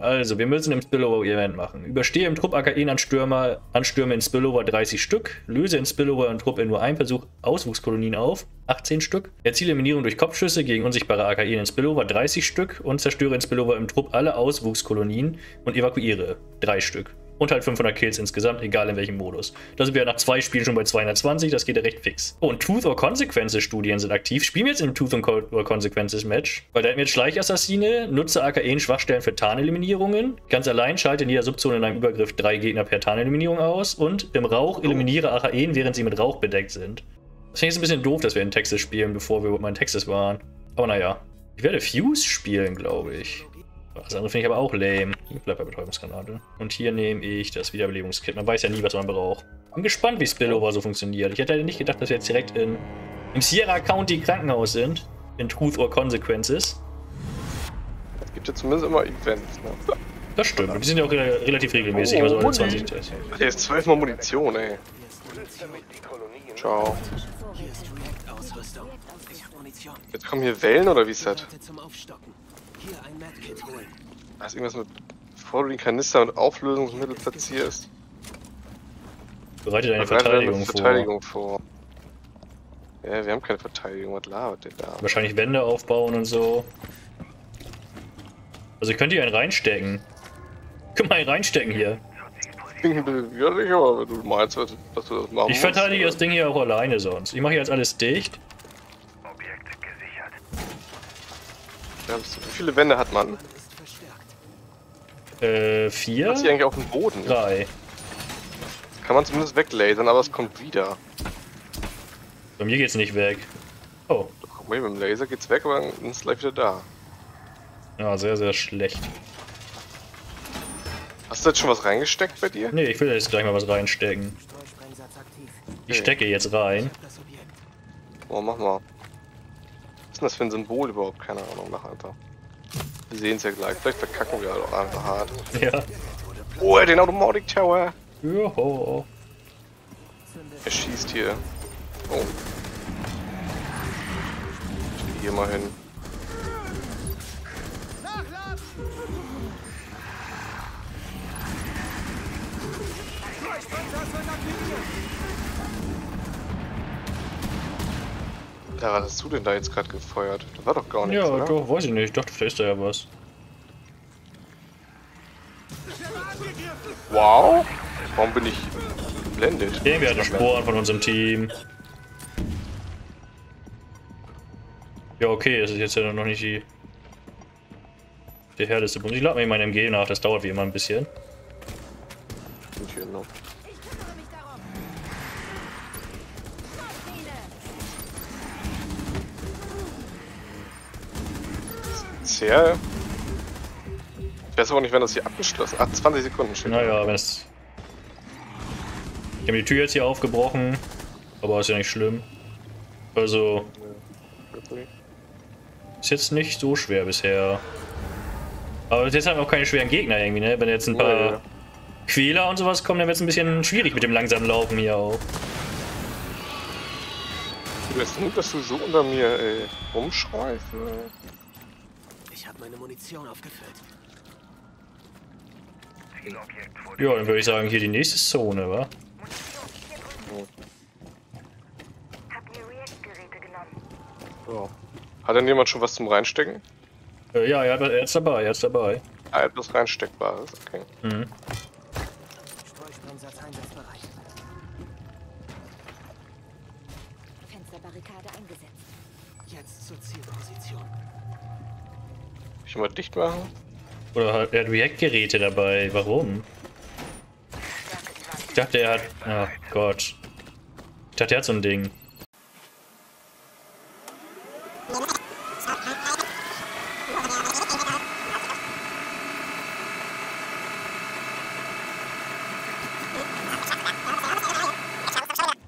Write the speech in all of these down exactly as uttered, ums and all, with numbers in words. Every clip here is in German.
Also, wir müssen im Spillover-Event machen. Überstehe im Trupp A K I an Stürmer, Anstürme in Spillover dreißig Stück. Löse in Spillover im Trupp in nur einem Versuch Auswuchskolonien auf, achtzehn Stück. Erziele Minierung durch Kopfschüsse gegen unsichtbare A K I in Spillover dreißig Stück. Und zerstöre in Spillover im Trupp alle Auswuchskolonien und evakuiere drei Stück. Und halt fünfhundert Kills insgesamt, egal in welchem Modus. Da sind wir nach zwei Spielen schon bei zweihundertzwanzig, das geht ja recht fix. Oh, und Truth or Consequences Studien sind aktiv. Spielen wir jetzt im Truth or Consequences Match, weil da hätten wir jetzt Schleichassassine, nutze A K I Schwachstellen für Tarneliminierungen, ganz allein schalte in jeder Subzone in einem Übergriff drei Gegner per Tarneliminierung aus und im Rauch eliminiere A K I, während sie mit Rauch bedeckt sind. Das finde ich jetzt ein bisschen doof, dass wir in Texas spielen, bevor wir mal in Texas waren. Aber naja. Ich werde Fuse spielen, glaube ich. Das andere finde ich aber auch lame. Ich bleibe bei Betäubungsgranate. Und hier nehme ich das Wiederbelebungskit. Man weiß ja nie, was man braucht. Bin gespannt, wie Spillover so funktioniert. Ich hätte halt nicht gedacht, dass wir jetzt direkt in, im Sierra County Krankenhaus sind. In Truth or Consequences. Es gibt ja zumindest immer Events, ne? Das stimmt. Und die sind ja auch re relativ regelmäßig. Oh, immer so alle zwanzig Tests. Hier ist zwölfmal Munition, ey. Ciao. Jetzt kommen hier Wellen, oder wie ist das? Da ist irgendwas mit, bevor du den Kanister und Auflösungsmittel platzierst. Bereite deine Verteidigung, Verteidigung vor. vor. Ja, wir haben keine Verteidigung, was labert der da? Wahrscheinlich Wände aufbauen und so. Also könnt ihr einen reinstecken. Guck mal, einen reinstecken hier. Ja, du meinst, dass du das machen Ich verteidige musst, das Ding hier auch alleine sonst. Ich mache hier jetzt alles dicht. Ja, wie viele Wände hat man? Äh, vier? Hat sie eigentlich auf dem Boden? Drei. Kann man zumindest weglasern, aber es kommt wieder. Bei mir geht's nicht weg. Oh. Doch, mit dem Laser geht's weg, aber dann ist es gleich wieder da. Ja, sehr, sehr schlecht. Hast du jetzt schon was reingesteckt bei dir? Nee, ich will jetzt gleich mal was reinstecken. Ich stecke jetzt rein. Oh, mach mal. Was ist denn das für ein Symbol überhaupt? Keine Ahnung, nach Alter. Wir sehen es ja gleich. Vielleicht verkacken wir halt auch einfach hart. Ja. Oh, den Automatic Tower! Joho. Er schießt hier. Oh. Ich geh hier mal hin. Ja, was hast du denn da jetzt gerade gefeuert? Da war doch gar nichts, ja, oder? Doch, weiß ich nicht. Ich dachte, vielleicht ist da ja was. Wow! Warum bin ich geblendet? Irgendwie hat der Sporen von unserem Team. Ja, okay, das ist jetzt ja noch nicht die... die härteste Bundes. Ich lade mir meine M G nach, das dauert wie immer ein bisschen. Und hier noch. Ja. Ich weiß aber nicht, wenn das hier abgeschlossen. Ach, zwanzig Sekunden steht. Naja, wenn es. Ich habe die Tür jetzt hier aufgebrochen, aber ist ja nicht schlimm. Also. Ist jetzt nicht so schwer bisher. Aber jetzt haben wir auch keine schweren Gegner irgendwie, ne? Wenn jetzt ein paar ja, ja. Quäler und sowas kommen, dann wird es ein bisschen schwierig mit dem langsamen Laufen hier auch. Du weißt nicht, dass du so unter mir ey, rumschreist, ne? Ich habe meine Munition aufgefüllt. Ja, dann würde ich sagen, hier die nächste Zone, wa? Oh. Oh. Hat denn jemand schon was zum Reinstecken? Äh, ja, er hat er ist dabei, er ist dabei. Ah, er hat was Reinsteckbares, okay. Mhm. Fensterbarrikade eingesetzt. Jetzt zur Zielposition. Mal dicht machen. Oder hat er React-Geräte dabei? Warum? Ich dachte, er hat. Ach Gott. Ich dachte, er hat so ein Ding.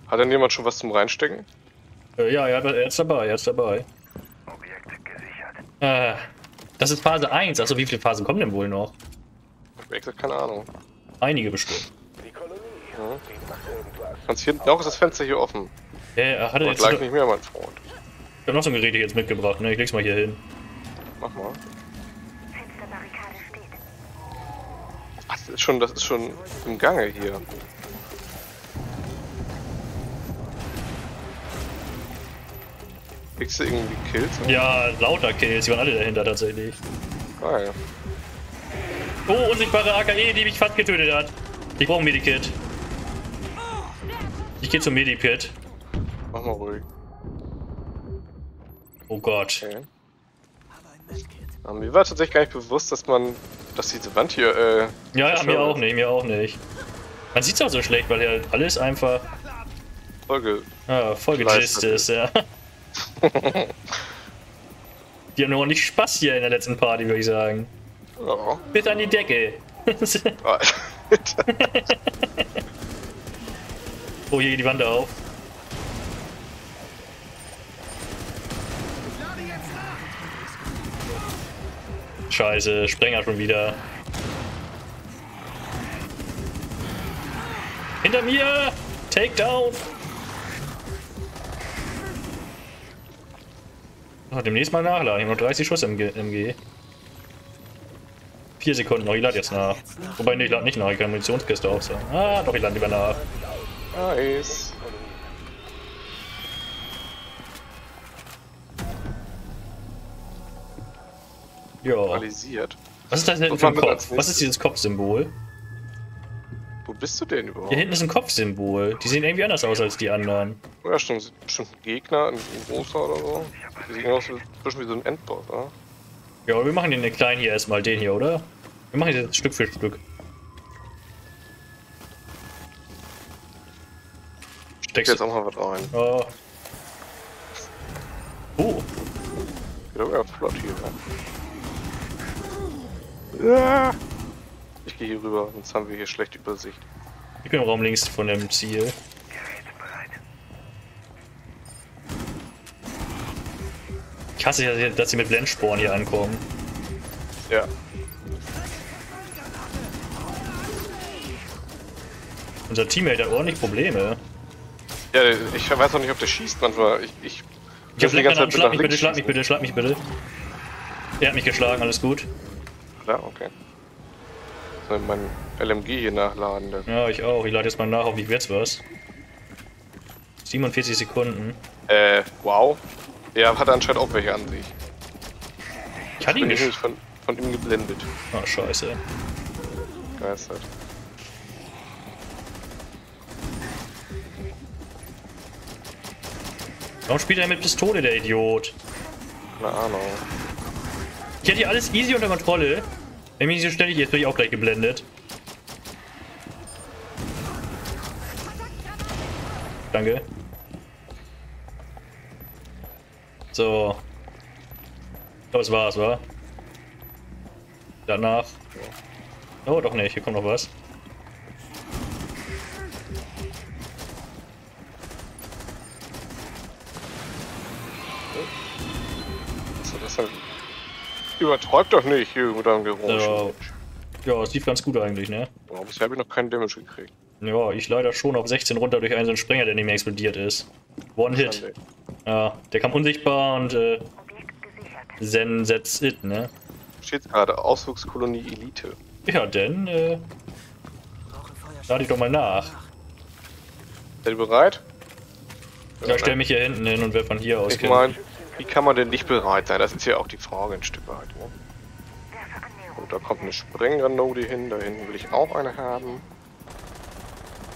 Hat denn jemand schon was zum Reinstecken? Äh, ja, er, hat, er ist dabei, er ist dabei. Objekte gesichert. Ah. Das ist Phase eins. Achso, wie viele Phasen kommen denn wohl noch? Ich keine Ahnung. Einige bestimmt. Die Kolonie. Ja. Kannst hier noch ist das Fenster hier offen. Äh, hat er jetzt gleich nicht mehr, mein Freund. Ich hab noch so ein Gerät hier jetzt mitgebracht, ne? Ich leg's mal hier hin. Mach mal. Fensterbarrikade steht. Das ist schon, das ist schon im Gange hier. Kriegst du irgendwie Kills? Oder? Ja, lauter Kills, die waren alle dahinter tatsächlich. Geil. Oh, unsichtbare A K I, die mich fast getötet hat. Ich brauche ein Medikit. Ich gehe zum Medikit. Mach mal ruhig. Oh Gott. Okay. Mir war tatsächlich gar nicht bewusst, dass man, dass diese Wand hier, äh... ja, ja, mir auch nicht, mir auch nicht. Man sieht's auch so schlecht, weil ja alles einfach... Voll ah, voll gejist ist, ja. Die haben noch nicht Spaß hier in der letzten Party, würde ich sagen. Oh. Bitte an die Decke. Oh, hier geht die Wand auf. Scheiße, Sprenger schon wieder. Hinter mir! Takedown! Oh, demnächst mal nachladen. Ich habe noch dreißig Schuss im M G. vier Sekunden noch, ich lade jetzt nach. Wobei, ne, ich lade nicht nach, ich kann Munitionskiste aufsagen. Ah, doch, ich lade lieber nach. Nice. Ja. Was ist das denn für ein Kopf? Was ist dieses Kopfsymbol? Wo bist du denn überhaupt? Hier hinten ist ein Kopfsymbol. Die sehen irgendwie anders aus als die anderen. Ja, stimmt. Bestimmt ein Gegner, ein großer oder so. Die sehen aus ein bisschen wie so ein Endboss, oder? Ja, aber wir machen den kleinen hier erstmal, den hier, oder? Wir machen jetzt Stück für Stück. Steckst jetzt auch mal was rein. Oh. Oh. Geht doch ganz flott hier, ne? Ja. Ich gehe hier rüber, sonst haben wir hier schlecht Übersicht. Ich bin im Raum links von dem Ziel. Ich hasse ja, dass sie mit Blendsporen hier ankommen. Ja. Unser Teammate hat ordentlich Probleme. Ja, ich weiß auch nicht, ob der schießt manchmal. Ich, ich, ich hab die ganze Zeit schlag mich bitte, schlag mich bitte, schlag mich bitte. Er hat mich geschlagen, alles gut. Ja, okay. Soll ich mein L M G hier nachladen? Dann? Ja, ich auch. Ich lade jetzt mal nach, hoffentlich wird's was. siebenundvierzig Sekunden. Äh, wow. Er hat anscheinend auch welche an sich. Ich hatte ihn nicht. Ich bin von ihm geblendet. Ah, scheiße. Geistert. Warum spielt er mit Pistole, der Idiot? Keine Ahnung. Ich hätte hier alles easy unter Kontrolle. Wenn mich nicht so ständig, jetzt bin ich auch gleich geblendet. Danke. So. Ich glaube, es war's, wa? Danach. Oh, doch nicht, hier kommt noch was. So, das halt. Übertreibt doch nicht hier mit einem Geräusch. Ja, es lief ganz gut eigentlich, ne? Boah, bisher habe ich noch keinen Damage gekriegt. Ja, ich leider schon auf sechzehn runter durch einen so einen Sprenger, der nicht mehr explodiert ist. One Hit. Ja, der kam unsichtbar und äh... Then that's it, ne? Steht gerade, Auswuchskolonie Elite. Ja, denn äh... lade ich doch mal nach. Seid ihr bereit? Ja, ich stell mich hier hinten hin und wer von hier aus ich kennt. Mein, wie kann man denn nicht bereit sein? Das ist ja auch die Frage ein Stück weit. Ne? Und da kommt eine Sprenggranate hin, da hinten will ich auch eine haben.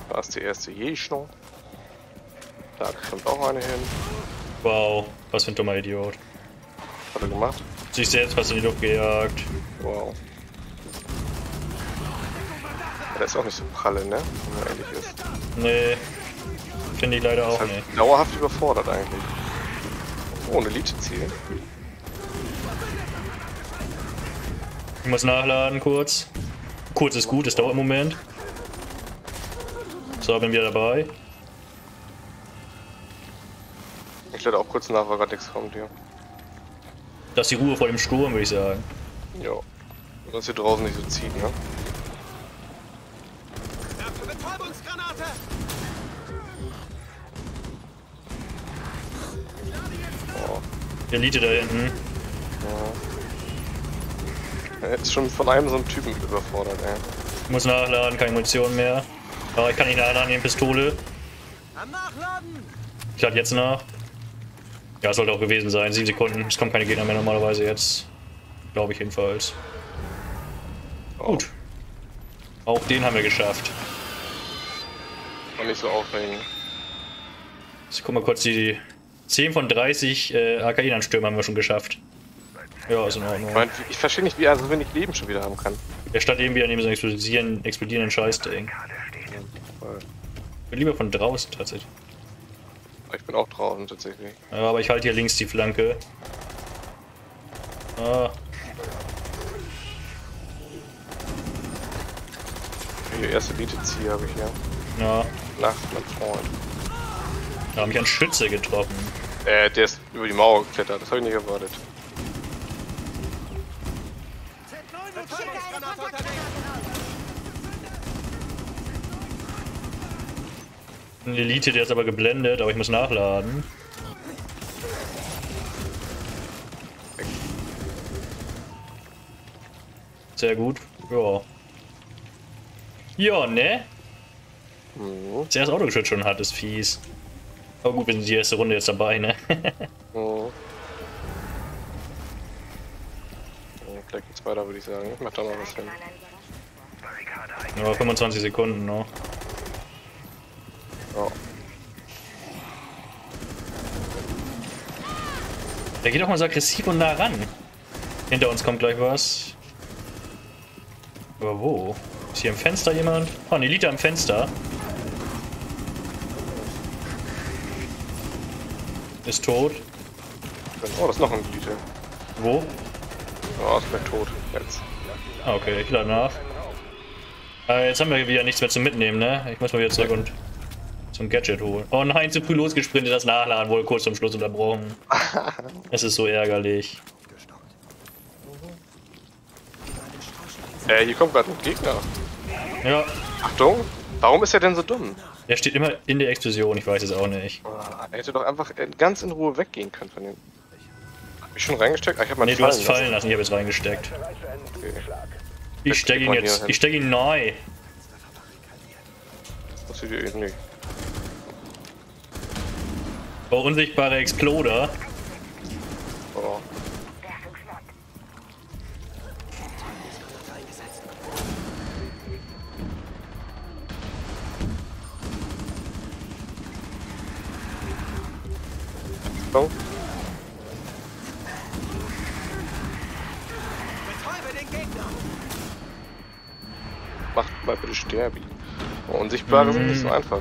Da ist die erste Jeschno. Da kommt auch eine hin. Wow, was für ein dummer Idiot. Hat er gemacht? Sich selbst hast du in die Luft gejagt. Wow. Ja, der ist auch nicht so pralle, ne? Wenn man ehrlich ist. Nee. Finde ich leider auch nicht. Dauerhaft überfordert eigentlich. Ohne Elite-Ziel. Ich muss nachladen kurz. Kurz ist gut, es dauert im Moment. So, bin wieder dabei. Ich lade auch kurz nach, weil gerade nichts kommt hier. Das ist die Ruhe vor dem Sturm, würde ich sagen. Ja. Du kannst hier draußen nicht so ziehen, ne? Elite da hinten. Ja. Er ist schon von einem so einen Typen überfordert, ey. Ich muss nachladen, keine Munition mehr. Aber ich kann nicht nachladen, die Pistole. Ich lade jetzt nach. Ja, sollte auch gewesen sein. Sieben Sekunden. Es kommen keine Gegner mehr normalerweise jetzt. Glaube ich jedenfalls. Gut. Auch den haben wir geschafft. War nicht so aufregend. Ich guck mal kurz, die zehn von dreißig äh, A K I-Anstürme haben wir schon geschafft. Ja, ist in Ordnung. Ich, ich verstehe nicht, wie er so wenig Leben schon wieder haben kann. Er statt eben wieder neben so einen explodierenden, explodierenden Scheißding. Ich bin lieber von draußen tatsächlich. Ich bin auch draußen tatsächlich. Ja, aber ich halte hier links die Flanke. Ah. Die erste D T C habe ich ja. Ja. Nacht, mein Freund. Da haben mich ein Schütze getroffen. Äh, der ist über die Mauer geklettert, das habe ich nicht erwartet. Eine Elite, der ist aber geblendet, aber ich muss nachladen. Sehr gut, ja. Ja, ne? Mhm. Das erste Auto geschützt schon hat, ist fies. Aber gut, wir sind die erste Runde jetzt dabei, ne? Mhm. Vielleicht geht's weiter, würde ich sagen. Ich mach da noch was hin. Ja, fünfundzwanzig Sekunden noch. Oh. Der geht auch mal so aggressiv und nah ran. Hinter uns kommt gleich was. Aber wo? Ist hier im Fenster jemand? Oh, eine Elite am Fenster. Ist tot. Oh, das ist noch ein Elite. Wo? Oh, ist gleich tot. Jetzt. Ah, okay, ich lade nach. Aber jetzt haben wir wieder nichts mehr zum Mitnehmen, ne? Ich muss mal wieder zurück und zum Gadget holen. Oh nein, zu früh losgesprintet, das Nachladen wurde kurz zum Schluss unterbrochen. Es ist so ärgerlich. Äh, hier kommt gerade ein Gegner. Ja. Achtung, warum ist er denn so dumm? Er steht immer in der Explosion, ich weiß es auch nicht. Oh, er hätte doch einfach ganz in Ruhe weggehen können von dem. Hab ich schon reingesteckt? Ah, ich hab mal nee, du hast fallen lassen, ich hab jetzt reingesteckt. Okay. Ich stecke ihn jetzt, ich stecke ihn neu. Das sieht ihr eben nicht. Oh, unsichtbare Exploder. Oh. Oh. Betreibe den Gegner. Macht mal bitte sterben. Oh, unsichtbare mm. sind nicht so einfach.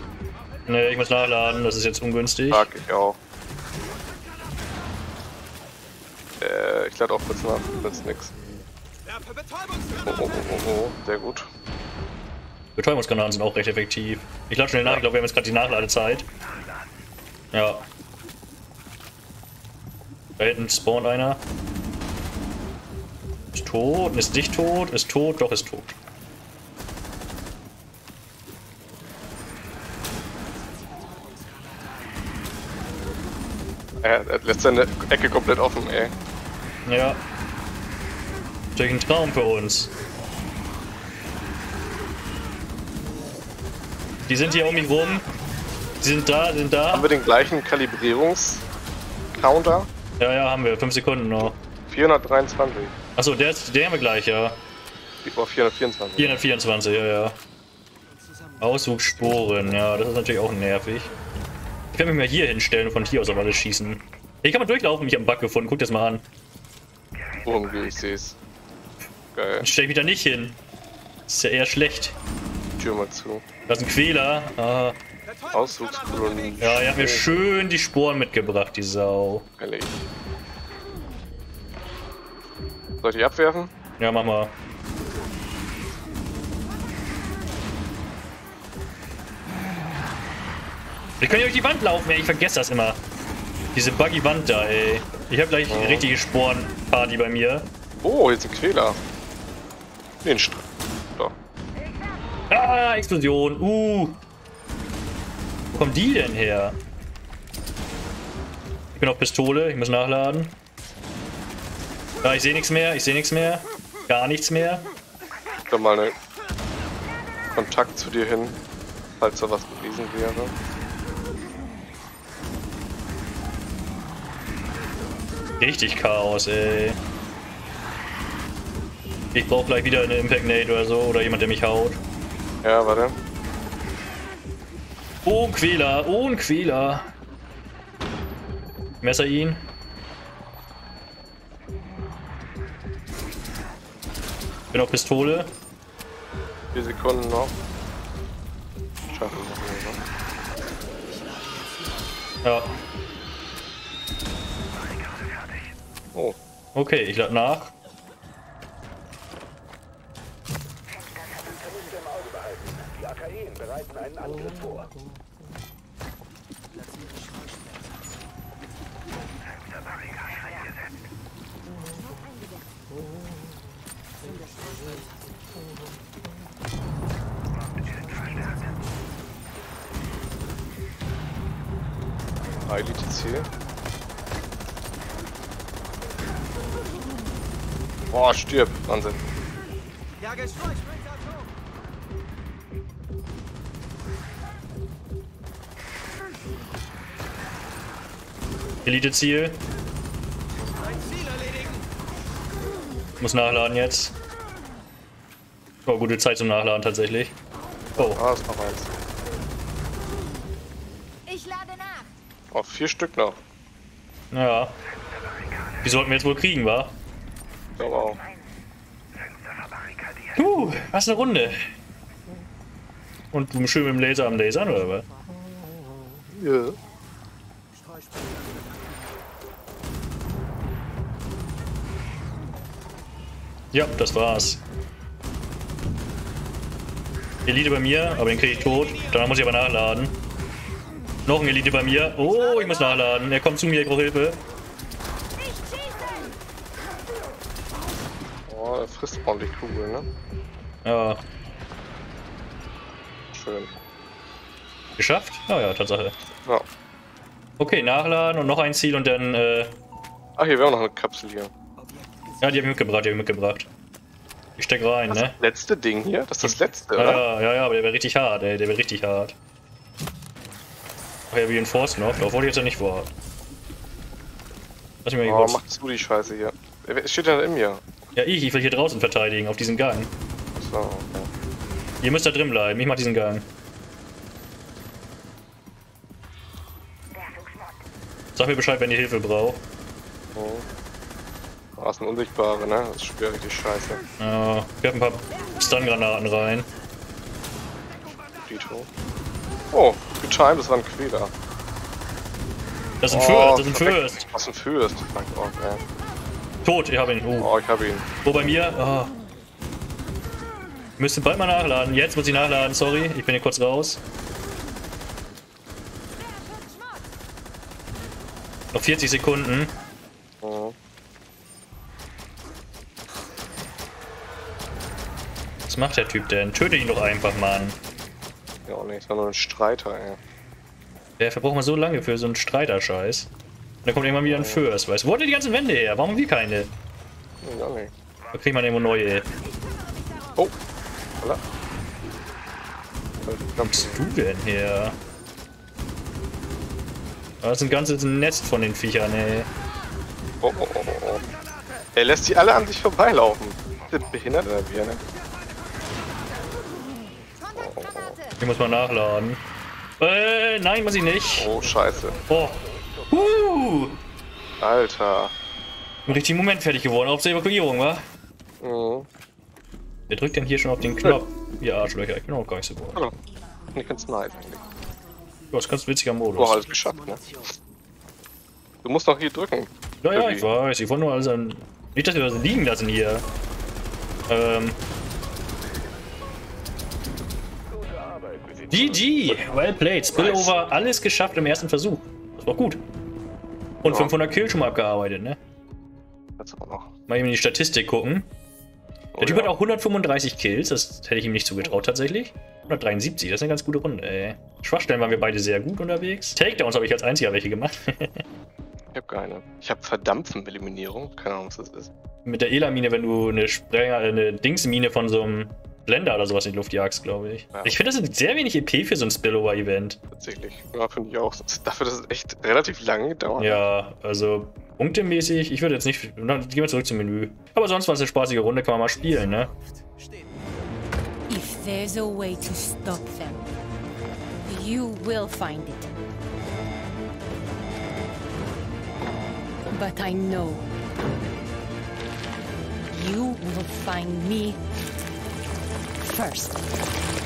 Ne, ich muss nachladen, das ist jetzt ungünstig. Fuck, ich auch. Äh, ich lade auch kurz nach, sonst nix. Oh, oh, oh, oh, sehr gut. Betäubungskanonen sind auch recht effektiv. Ich lade schnell nach, ich glaube, wir haben jetzt gerade die Nachladezeit. Ja. Da hinten spawnt einer. Ist tot, ist nicht tot, ist tot, doch ist tot. Er hat letzte Ecke komplett offen, ey. Ja. Natürlich ein Traum für uns. Die sind hier um mich rum. Die sind da, sind da. Haben wir den gleichen Kalibrierungs-Counter? Ja, ja, haben wir. fünf Sekunden noch. vierhundertdreiundzwanzig. Achso, der, der haben wir gleich, ja. Oh, vierhundertvierundzwanzig. vierhundertvierundzwanzig, ja, ja. Auswuchssporen, ja, das ist natürlich auch nervig. Ich kann mich mal hier hinstellen und von hier aus auf alles schießen. Ich kann mal durchlaufen, ich habe einen Bug gefunden, guck das mal an. Oh, ich seh's. Geil. Dann stell ich mich da nicht hin. Ist ja eher schlecht. Tür mal zu. Da ist ein Quäler. Ah. Ausflugsgrund. Ja, er hat mir schön die Sporen mitgebracht, die Sau. Ehrlich. Soll ich die abwerfen? Ja, mach mal. Ich kann ja durch die Wand laufen, ey. Ich vergesse das immer. Diese buggy Wand da, ey. Ich hab gleich oh. eine richtige Sporenparty bei mir. Oh, jetzt ein Quäler. Den Str... Da. Ah, Explosion. Uh. Wo kommen die denn her? Ich bin auf Pistole, ich muss nachladen. Ja, ich sehe nichts mehr, ich sehe nichts mehr. Gar nichts mehr. Ich hab mal eine Kontakt zu dir hin, falls da was gewesen wäre. Richtig Chaos, ey. Ich brauch gleich wieder eine Impact Nade oder so, oder jemand, der mich haut. Ja, warte. Oh, ein Quäler, oh, ein Quäler. Messer ihn. Ich bin auf Pistole. Vier Sekunden noch. Schaffen wir noch. Ja. Oh. Okay, ich lade nach. Die A K I bereiten einen Angriff vor. D T C. Boah, stirb. Wahnsinn. Elite-Ziel. Muss nachladen jetzt. Oh, gute Zeit zum Nachladen tatsächlich. Oh. Ah, ist noch eins. Ich lade nach. Oh, vier Stück noch. Ja. Die sollten wir jetzt wohl kriegen, wa? Ja, wow. Uh, was eine Runde. Und du schön mit dem Laser am Lasern, oder was? Ja. Ja, das war's. Elite bei mir, aber den kriege ich tot. Danach muss ich aber nachladen. Noch ein Elite bei mir. Oh, ich muss nachladen. Er kommt zu mir, ich brauche Hilfe. Oh, er frisst ordentlich Kugel, ne? Ja. Schön. Geschafft? Ah ja, Tatsache. Ja. Okay, nachladen und noch ein Ziel und dann, äh... Ach, hier wäre auch noch eine Kapsel hier. Ja, die habe ich mitgebracht, die habe ich mitgebracht. Ich steck rein, das ne? Das letzte Ding hier? Das ist das letzte, ja, oder? Ja, ja, ja, aber der wäre richtig hart, ey, der wäre richtig hart. Ach ja, wie ein Force noch, darauf wollte ich jetzt ja nicht warten. Lass mich mal hier. Oh, mach zu die Scheiße hier. Wer steht da in mir? Ja, ich, ich will hier draußen verteidigen, auf diesen Gang. Achso, okay. Ihr müsst da drin bleiben, ich mach diesen Gang. Sag mir Bescheid, wenn ihr Hilfe braucht. Oh. Das ist ein Unsichtbare, ne? Das ist schwer richtig scheiße. Ja, wir haben ein paar Stun-Granaten rein. Dito. Oh, getimed, das war ein Quäler. Das ist ein oh, Fürst, das ist ein Fürst. Was ein Fürst, mein Gott, ey. Tot, ich hab ihn. Oh, oh ich hab ihn. Wo oh, bei mir? Oh. Müsste bald mal nachladen. Jetzt muss ich nachladen, sorry. Ich bin hier kurz raus. Noch vierzig Sekunden. Oh. Was macht der Typ denn? Töte ihn doch einfach, Mann. Ja, auch nicht. Das war nur ein Streiter, ey. Der verbraucht man so lange für so einen Streiter-Scheiß. Und dann kommt irgendwann wieder ein Fürst, weißt du? Wo hat der die ganzen Wände her? Warum haben wir keine? Ja, auch nicht. Da kriegt man irgendwo neue. Oh. Holla. Was kommst du denn her? Das ist ein ganzes Nest von den Viechern, ey. Oh, oh, oh, oh. Er lässt die alle an sich vorbeilaufen. Behindert oder wie, ne? Oh, oh, oh. Ich muss mal nachladen. Äh, nein, muss ich nicht. Oh, scheiße. Oh. Uh. Alter. Im richtigen Moment fertig geworden. Auf der Evakuierung, wa? Mhm. Wer drückt denn hier schon auf den Knopf? Ihr Arschlöcher, ich bin auch gar nicht so gut. Hallo. Ich kann's nice eigentlich. Ja, das ist ganz witziger Modus. Du hast es geschafft, ne? Du musst doch hier drücken. Ja, ja, ich weiß. Ich wollte nur alles an... Nicht, dass wir das liegen lassen hier. Ähm... G G! Well played! Spillover, alles geschafft im ersten Versuch. Das war gut. Und ja. fünfhundert Kills schon mal abgearbeitet, ne? Das auch noch. Mal eben in die Statistik gucken. Der oh, Typ ja. hat auch hundertfünfunddreißig Kills, das hätte ich ihm nicht zugetraut tatsächlich. hundertdreiundsiebzig, das ist eine ganz gute Runde, ey. Schwachstellen waren wir beide sehr gut unterwegs. Takedowns habe ich als einziger welche gemacht. Ich habe keine. Ich habe Verdampfen-Eliminierung, keine Ahnung was das ist. Mit der Ela-Mine, wenn du eine Sprenger, eine Dingsmine von so einem Blender oder sowas in die Luft jagst, glaube ich. Ja. Ich finde, das sind sehr wenig E P für so ein Spillover-Event. Tatsächlich. Ja, finde ich auch. Dafür, dass es echt relativ lange dauert. Ja, also punktemäßig, ich würde jetzt nicht. Dann gehen wir zurück zum Menü. Aber sonst war es eine spaßige Runde, kann man mal spielen, ne? If there's a way to stop them, you will find it. But I know you will find me first.